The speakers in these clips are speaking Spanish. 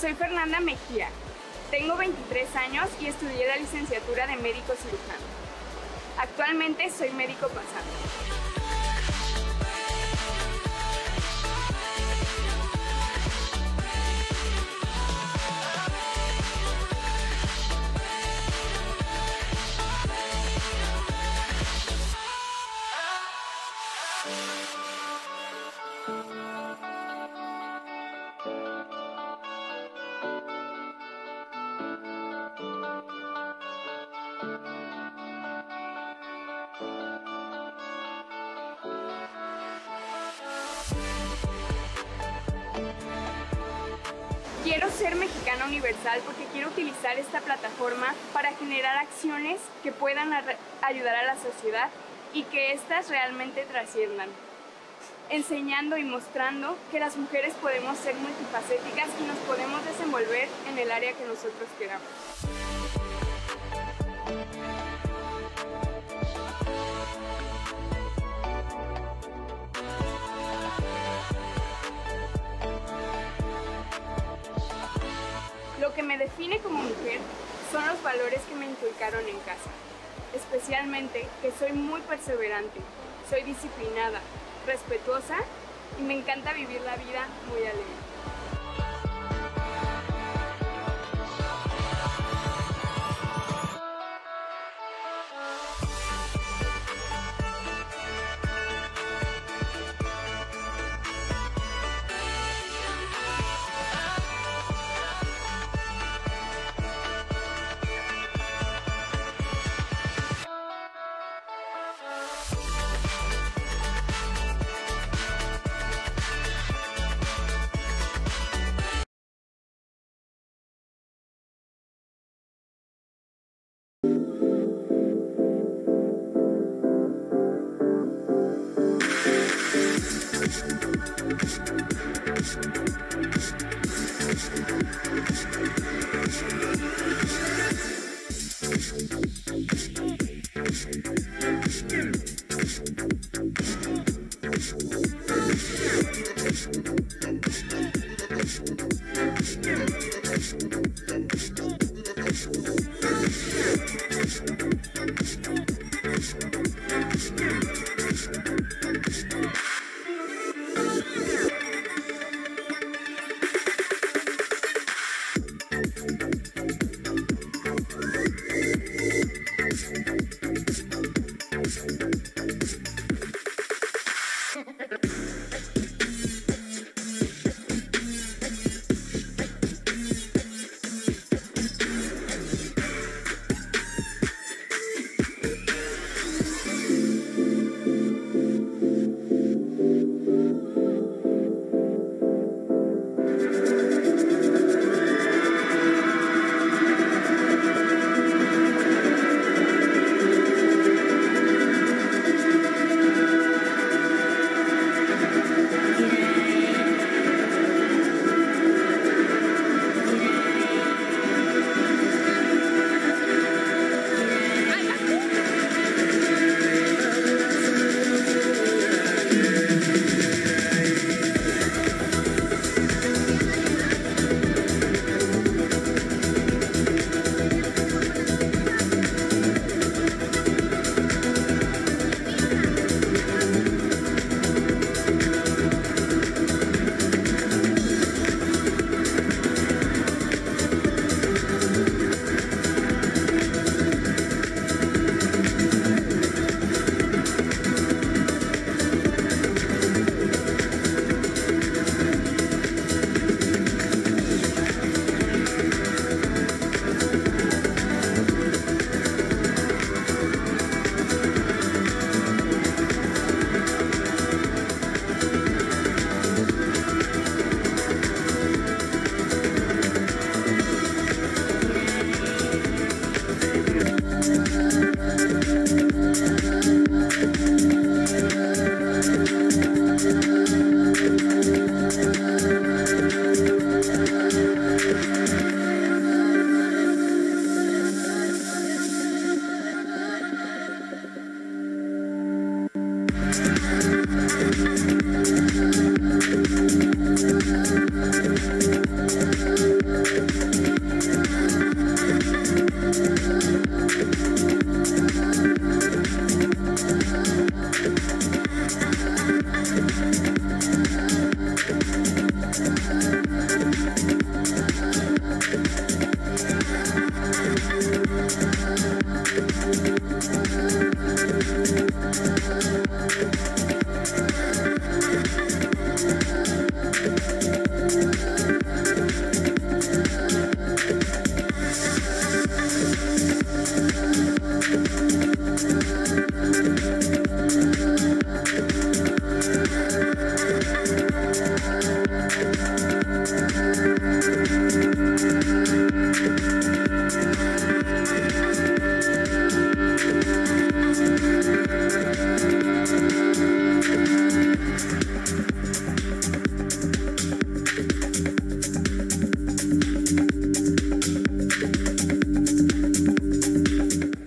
Soy Fernanda Mejía, tengo 23 años y estudié la licenciatura de médico cirujano. Actualmente soy médico pasante. Quiero ser Mexicana Universal porque quiero utilizar esta plataforma para generar acciones que puedan ayudar a la sociedad y que éstas realmente trasciendan, enseñando y mostrando que las mujeres podemos ser multifacéticas y nos podemos desenvolver en el área que nosotros queramos. Lo que me define como mujer son los valores que me inculcaron en casa, especialmente que soy muy perseverante, soy disciplinada, respetuosa y me encanta vivir la vida muy alegre.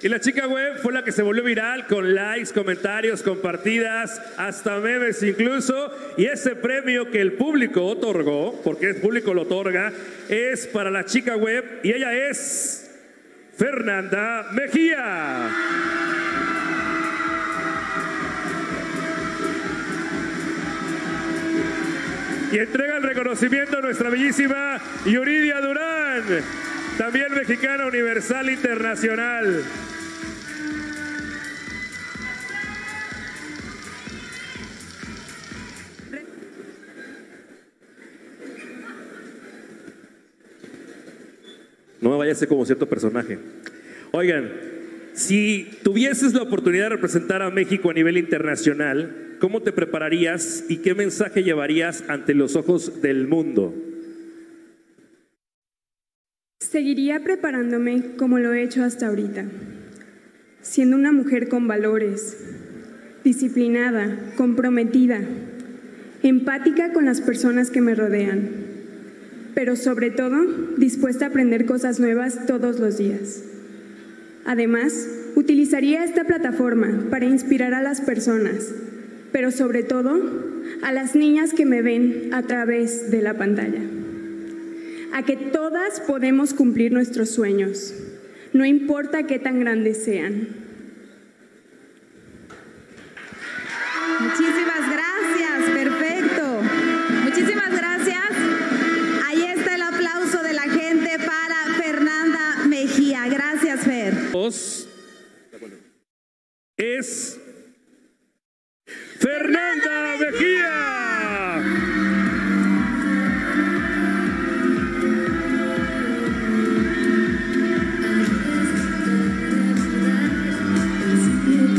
Y la chica web fue la que se volvió viral con likes, comentarios, compartidas, hasta memes incluso. Y ese premio que el público otorgó, porque el público lo otorga, es para la chica web y ella es Fernanda Mejía. Y entrega el reconocimiento a nuestra bellísima Yuridia Durán, también Mexicana Universal Internacional. No me vaya a ser como cierto personaje. Oigan, si tuvieses la oportunidad de representar a México a nivel internacional, ¿cómo te prepararías y qué mensaje llevarías ante los ojos del mundo? Seguiría preparándome como lo he hecho hasta ahorita, siendo una mujer con valores, disciplinada, comprometida, empática con las personas que me rodean, pero sobre todo dispuesta a aprender cosas nuevas todos los días. Además, utilizaría esta plataforma para inspirar a las personas, pero sobre todo a las niñas que me ven a través de la pantalla, a que todas podemos cumplir nuestros sueños, no importa qué tan grandes sean. Muchísimas gracias, perfecto. Muchísimas gracias. Gracias, Fer. Es Fernanda Mejía.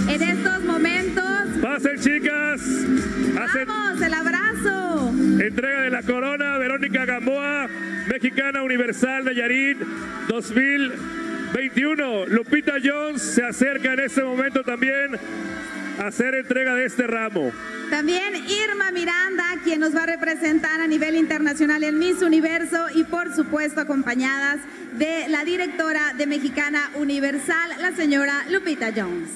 En estos momentos. Pasen, chicas. Vamos, el abrazo. Entrega de la corona, Verónica Gamboa, Mexicana Universal Nayarit 2021. Lupita Jones se acerca en este momento también a hacer entrega de este ramo. También Irma Miranda, quien nos va a representar a nivel internacional en Miss Universo y por supuesto acompañadas de la directora de Mexicana Universal, la señora Lupita Jones.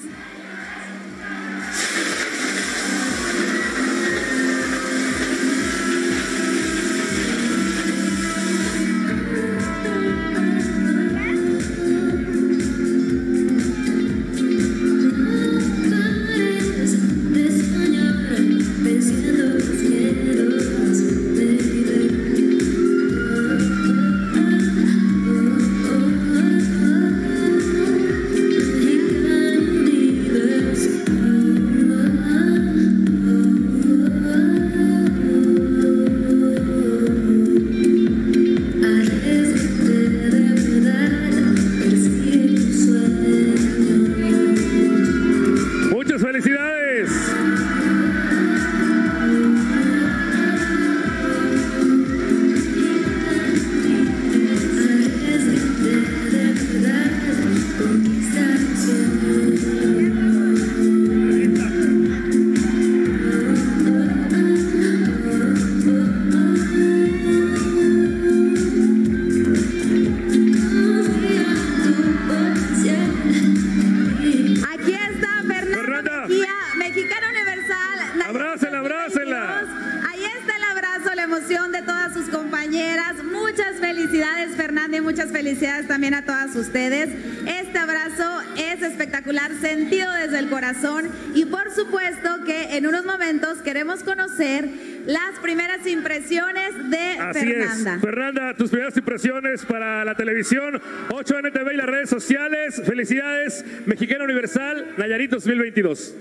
Gracias, Fernanda, y muchas felicidades también a todas ustedes. Este abrazo es espectacular, sentido desde el corazón, y por supuesto que en unos momentos queremos conocer las primeras impresiones de Fernanda. Así es. Fernanda, tus primeras impresiones para la televisión, 8NTV y las redes sociales. Felicidades, Mexicana Universal Nayarit 2022.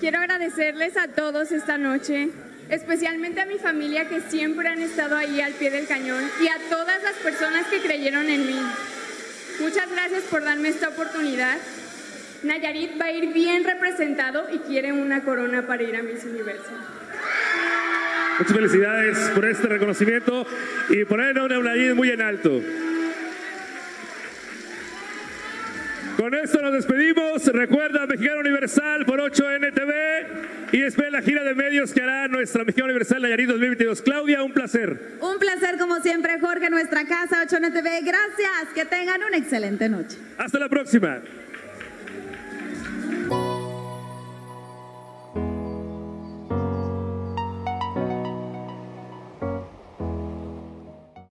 Quiero agradecerles a todos esta noche, especialmente a mi familia que siempre han estado ahí al pie del cañón, y a todas las personas que creyeron en mí. Muchas gracias por darme esta oportunidad. Nayarit va a ir bien representado y quiere una corona para ir a Miss Universo. Muchas felicidades por este reconocimiento y por el nombre de Nayarit muy en alto. Con esto nos despedimos. Recuerda, Mexicana Universal por 8NTV, y esperen la gira de medios que hará nuestra Mexicana Universal Nayarit 2022. Claudia, un placer. Un placer como siempre, Jorge, nuestra casa, 8NTV. Gracias, que tengan una excelente noche. Hasta la próxima.